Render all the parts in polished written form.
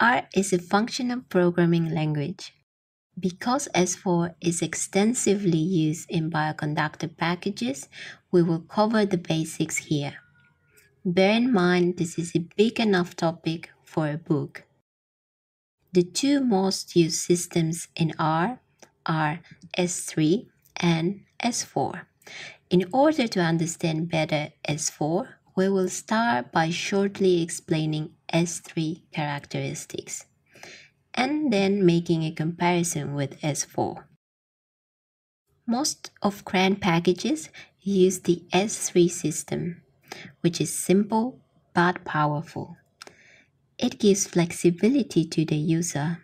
R is a functional programming language. Because S4 is extensively used in Bioconductor packages, we will cover the basics here. Bear in mind this is a big enough topic for a book. The two most used systems in R are S3 and S4. In order to understand better S4, we will start by shortly explaining S3 characteristics and then making a comparison with S4. Most of CRAN packages use the S3 system, which is simple but powerful. It gives flexibility to the user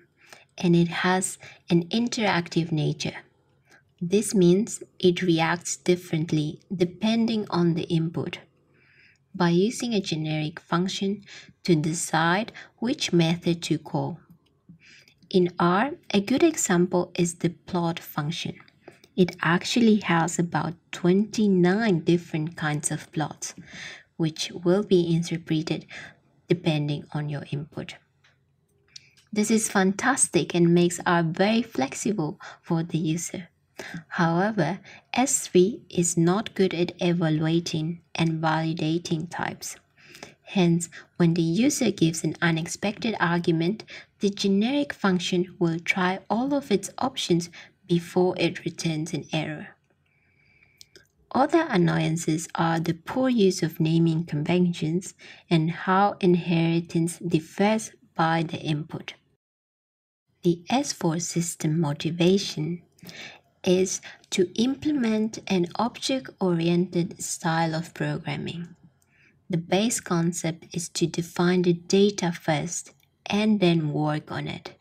and it has an interactive nature. This means it reacts differently depending on the input. By using a generic function to decide which method to call. In R, a good example is the plot function. It actually has about 29 different kinds of plots, which will be interpreted depending on your input. This is fantastic and makes R very flexible for the user. However, S3 is not good at evaluating and validating types. Hence, when the user gives an unexpected argument, the generic function will try all of its options before it returns an error. Other annoyances are the poor use of naming conventions and how inheritance differs by the input. The S4 system motivation is to implement an object-oriented style of programming. The base concept is to define the data first and then work on it.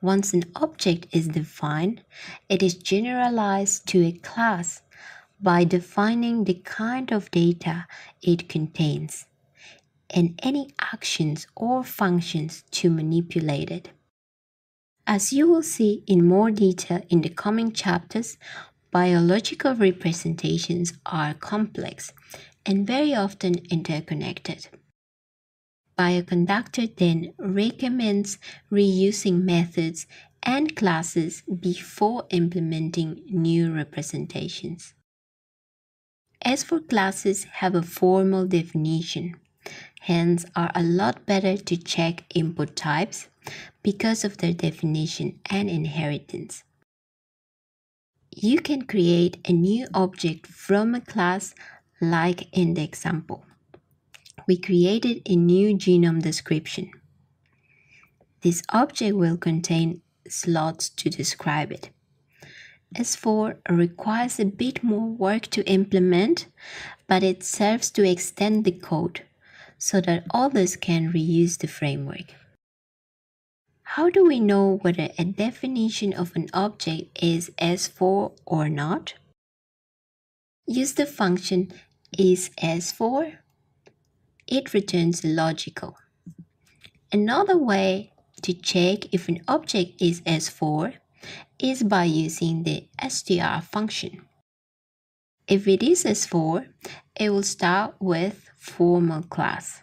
Once an object is defined, it is generalized to a class by defining the kind of data it contains and any actions or functions to manipulate it. As you will see in more detail in the coming chapters, biological representations are complex and very often interconnected. Bioconductor then recommends reusing methods and classes before implementing new representations. S4 classes have a formal definition, hence are a lot better to check input types because of their definition and inheritance. You can create a new object from a class like in the example. We created a new genome description. This object will contain slots to describe it. S4 requires a bit more work to implement, but it serves to extend the code so that others can reuse the framework. How do we know whether a definition of an object is S4 or not? Use the function isS4. It returns logical. Another way to check if an object is S4 is by using the str function. If it is S4, it will start with formal class.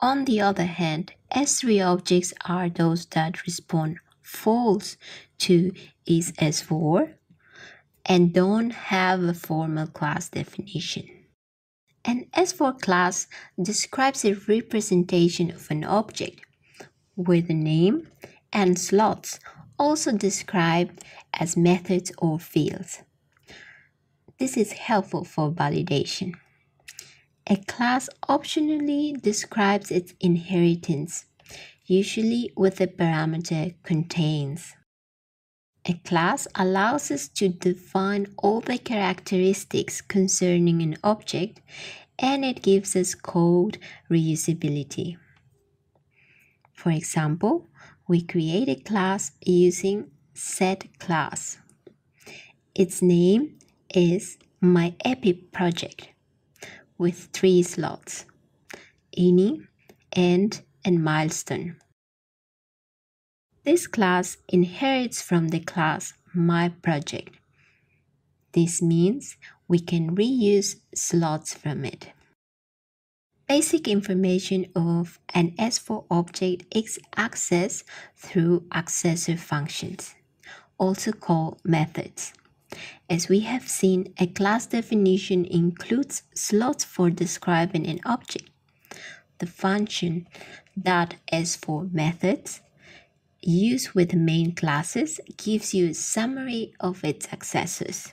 On the other hand, S3 objects are those that respond false to isS4 and don't have a formal class definition. An S4 class describes a representation of an object with a name and slots, also described as methods or fields. This is helpful for validation. A class optionally describes its inheritance, usually with the parameter contains. A class allows us to define all the characteristics concerning an object, and it gives us code reusability. For example, we create a class using setClass. Its name is myEpiProject, with 3 slots, ini, end, and milestone. This class inherits from the class myProject. This means we can reuse slots from it. basic information of an S4 object is accessed through accessor functions, also called methods. As we have seen, a class definition includes slots for describing an object. The function .S4 methods used with the main classes gives you a summary of its accessors.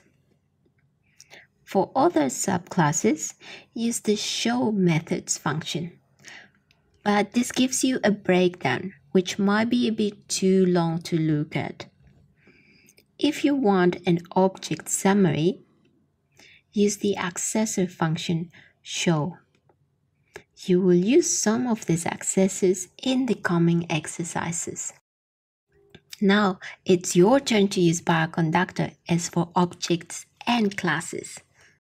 For other subclasses, use the showMethods function. But this gives you a breakdown, which might be a bit too long to look at. If you want an object summary, use the accessor function show. You will use some of these accessors in the coming exercises. Now it's your turn to use Bioconductor as for objects and classes.